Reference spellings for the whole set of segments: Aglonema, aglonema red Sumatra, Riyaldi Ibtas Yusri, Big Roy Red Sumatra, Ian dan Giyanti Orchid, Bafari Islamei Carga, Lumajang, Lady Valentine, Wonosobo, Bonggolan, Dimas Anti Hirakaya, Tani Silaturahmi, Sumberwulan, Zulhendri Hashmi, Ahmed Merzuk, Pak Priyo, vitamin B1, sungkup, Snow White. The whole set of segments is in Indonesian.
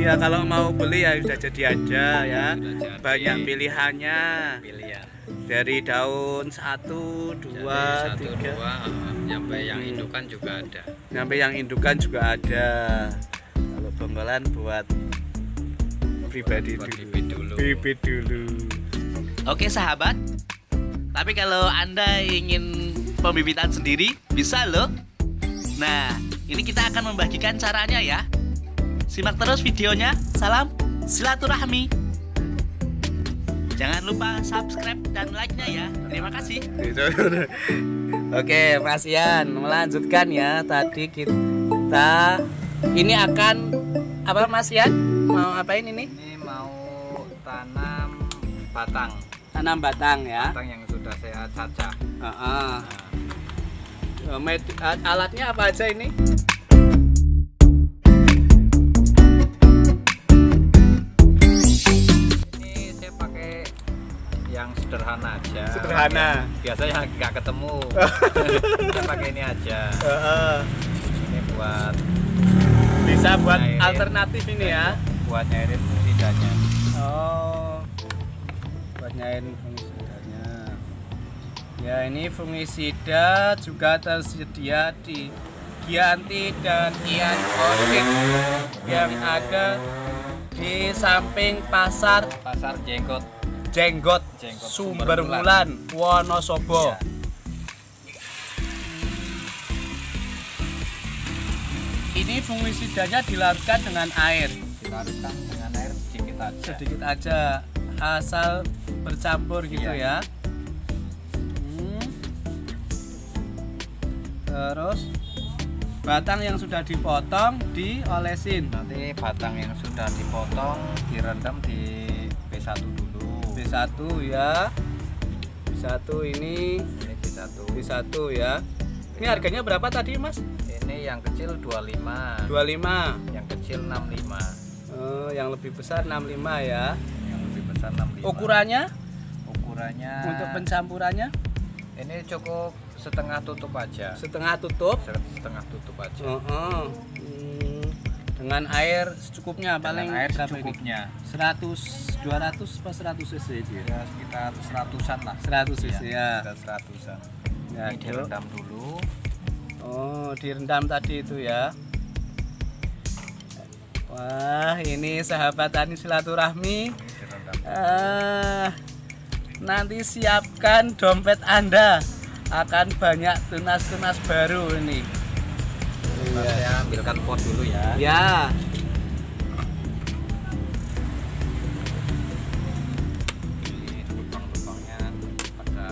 Iya, kalau mau beli ya sudah jadi aja ya. Banyak pilihannya. Dari daun 1, 2, 3. Sampai yang indukan juga ada. Sampai yang indukan juga ada. Kalau Bonggolan buat pribadi dulu. Bibit dulu. Oke sahabat. Tapi kalau Anda ingin pembibitan sendiri bisa loh. Nah, ini kita akan membagikan caranya ya. Simak terus videonya. Salam silaturahmi. Jangan lupa subscribe dan like-nya ya. Terima kasih. Oke, Mas Ian, melanjutkan ya. Tadi kita ini akan apa, Mas Ian? Mau apain ini? Ini mau tanam batang. Tanam batang ya. Batang yang sudah saya cacah. Alatnya apa aja ini? Yang sederhana aja. Sederhana. Biasanya nggak ketemu. Kita pakai ini aja. Ini buat bisa buat nyairin, alternatif ini ya. Buat nyairin fungsi daunnya. Oh. Buat nyairin fungsi daunnya. Ya, ini fungisida juga tersedia di Giyanti dan Ian Orchid yang ada di samping pasar Jenggot Sumberwulan Wonosobo. Ya. Ini fungisidanya dilarutkan dengan air. Dilarutkan dengan air sedikit aja. Sedikit aja, asal bercampur gitu ya. Terus batang yang sudah dipotong diolesin. Nanti batang yang sudah dipotong direndam di B1 dulu. B1 ya, B1 ini B1 ya. Ini harganya berapa tadi Mas? Ini yang kecil 25, yang kecil 65, yang lebih besar 65 ya. Yang lebih besar 65. Ukurannya untuk pencampurannya? Ini cukup setengah tutup aja. Setengah tutup aja. Dengan air secukupnya, paling air secukupnya. 100 200 pas 100 cc dia. Ya, sekitar 100-an lah. 100 cc ya. Sekitar 100-an. Ya, ini direndam dulu. Oh, direndam tadi itu ya. Wah, ini sahabat Tani Silaturahmi. Nanti siapkan dompet Anda. Akan banyak tunas-tunas baru ini. Saya ambilkan pot dulu ya. Ya. Ini lubang-lubangnya pada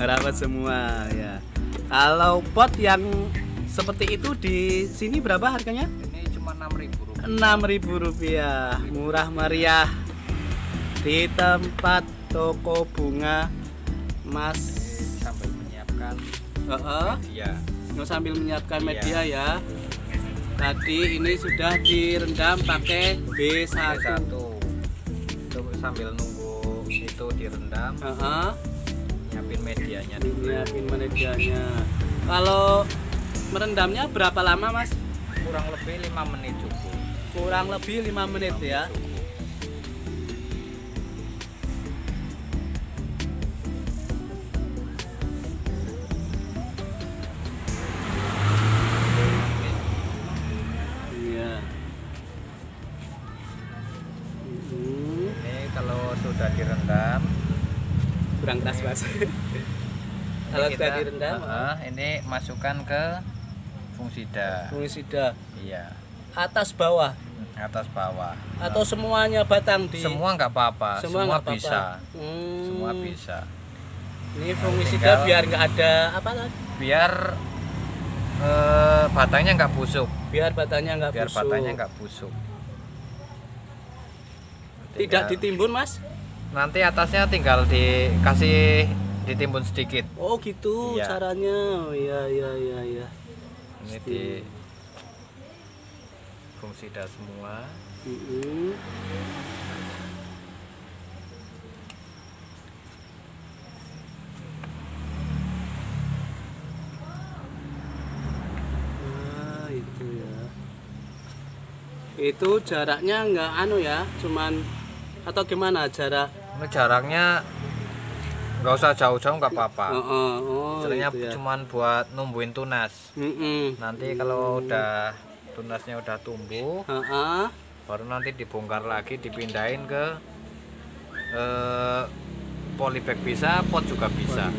rapat semua ya. Kalau pot yang seperti itu di sini berapa harganya? Ini cuma Rp6.000. Murah meriah di tempat toko bunga Mas. Sambil menyiapkan media. Sambil menyiapkan media ya. Tadi ini sudah direndam pakai B1. Sambil nunggu itu direndam. Nyiapin medianya dulu. Kalau merendamnya berapa lama Mas? Kurang lebih 5 menit cukup. Kurang lebih 5 menit ya. Kalau sudah direndam, ini masukkan ke fungisida. Iya. Atas bawah. Atau semuanya batang di. Semua nggak apa-apa. Semua bisa. Semua bisa. Ini fungisida biar nggak ada apa kan? Biar batangnya nggak busuk. Tidak ditimbun Mas? Nanti atasnya tinggal dikasih ditimbun sedikit. Oh gitu ya. Caranya. Ya. Ini di fungisida semua. Nah, itu ya. itu jaraknya nggak anu ya, cuman atau gimana jarak? Jaraknya nggak usah jauh-jauh, nggak apa-apa. Sebenarnya gitu ya. Cuman buat numbuhin tunas. Nanti kalau udah tunasnya udah tumbuh, baru nanti dibongkar lagi, dipindahin ke polybag bisa, pot juga bisa.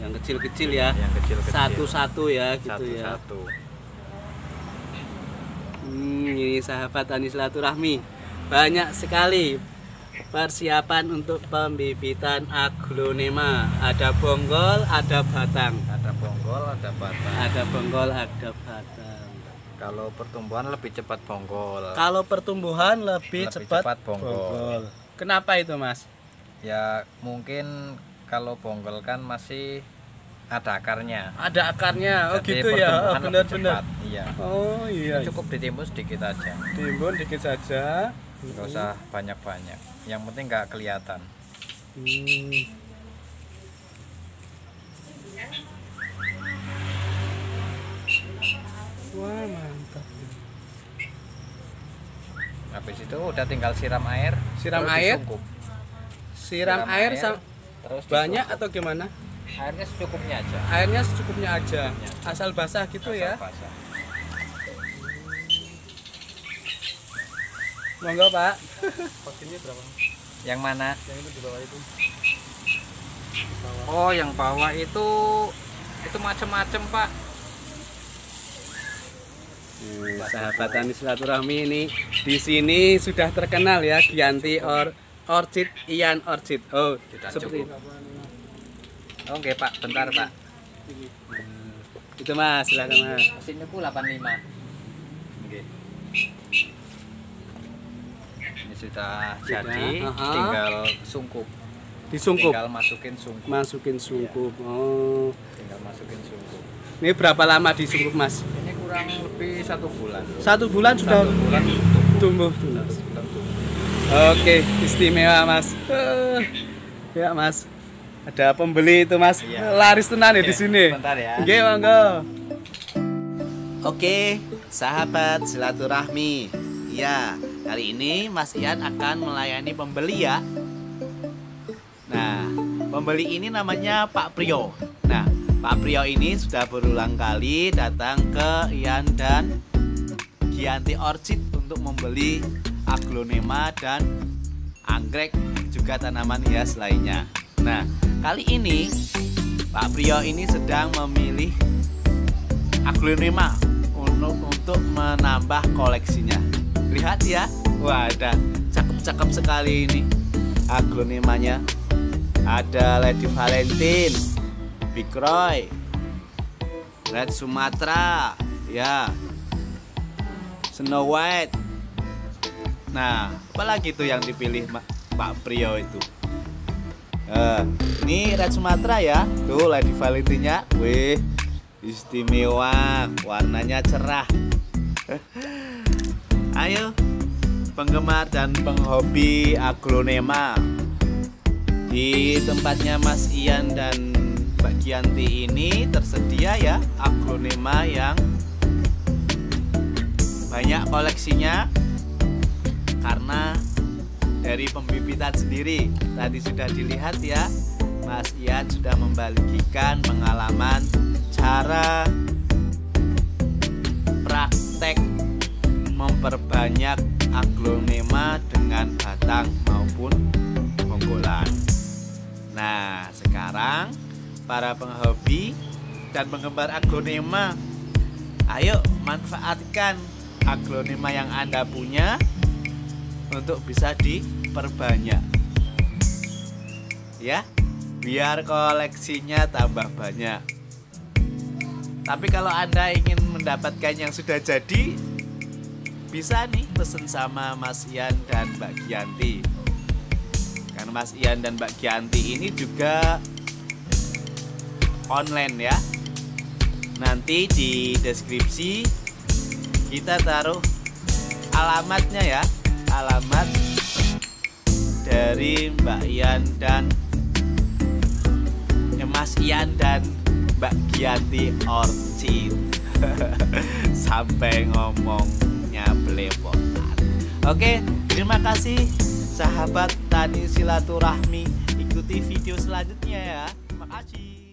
Yang kecil-kecil ya. Yang kecil-kecil. Satu-satu ya, gitu satu-satu. Ya. Satu-satu. Ini sahabat Tani Silaturahmi. Banyak sekali persiapan untuk pembibitan aglonema. Ada bonggol, ada batang. Ada bonggol, ada batang. Ada bonggol, ada batang. Kalau pertumbuhan lebih cepat bonggol. Kalau pertumbuhan lebih cepat bonggol. Kenapa itu, Mas? Ya mungkin kalau bonggol kan masih ada akarnya. Ada akarnya. Oh jadi gitu ya. Benar-benar. Iya. Oh iya. Cukup ditimbun sedikit aja. Timbun dikit saja. Nggak usah banyak-banyak, yang penting nggak kelihatan. Wah mantap. Habis itu udah tinggal siram air. Siram air? Siram air terus banyak atau gimana? Airnya secukupnya aja. Airnya secukupnya aja, asal basah gitu. Asal ya basah. Monggo Pak. Vaksinnya berapa? Yang mana? Yang itu di bawah itu. Di bawah. Oh, yang bawah itu macam-macam Pak. Sahabat Tani Silaturahmi ini di sini sudah terkenal ya, Giyanti Orchid, Ian Orchid. Oh, tidak cukup. Oke Pak, bentar Pak. Itu Mas, silakan Mas. Mesinnya ku 85. Sudah jadi, tinggal sungkup. Disungkup. Tinggal masukin sungkup. Masukin sungkup. Iya. Oh. Tinggal masukin sungkup. Ini berapa lama disungkup, Mas? Ini kurang lebih 1 bulan. 1 bulan sudah. 1 bulan tumbuh. Oke, istimewa Mas. Ya Mas, ada pembeli itu Mas. Iya. Laris tenan ya di sini. Bentar ya. Nggih, monggo. Oke, sahabat silaturahmi. Ya. Kali ini Mas Ian akan melayani pembeli ya. Nah, pembeli ini namanya Pak Priyo. Nah, Pak Priyo ini sudah berulang kali datang ke Ian dan Giyanti Orchid untuk membeli aglonema dan anggrek juga tanaman hias lainnya. Nah, kali ini Pak Priyo ini sedang memilih aglonema untuk menambah koleksinya. Lihat ya, wah ada cakep-cakep sekali ini aglonemanya. Ada Lady Valentine, Big Roy, Red Sumatra, ya, Snow White. Nah, apalagi tuh yang dipilih Pak Priyo itu. Ini Red Sumatra ya, tuh Lady Valentine-nya. Wih, istimewa, warnanya cerah. Ayo penggemar dan penghobi aglonema, di tempatnya Mas Ian dan Mbak Giyanti ini tersedia ya aglonema yang banyak koleksinya, karena dari pembibitan sendiri. Tadi sudah dilihat ya, Mas Ian sudah membagikan pengalaman cara praktek memperbanyak aglonema dengan batang maupun bonggolan. Nah, sekarang para penghobi dan penggemar aglonema, ayo manfaatkan aglonema yang Anda punya untuk bisa diperbanyak. Ya, biar koleksinya tambah banyak. Tapi kalau Anda ingin mendapatkan yang sudah jadi, bisa nih pesen sama Mas Ian dan Mbak Giyanti. Karena Mas Ian dan Mbak Giyanti ini juga online ya. Nanti di deskripsi kita taruh alamatnya ya, alamat dari Mbak Ian dan Mas Ian dan Mbak Giyanti Orchid. Sampai ngomong belepotan. Oke, terima kasih sahabat Tani Silaturahmi. Ikuti video selanjutnya ya. Terima kasih.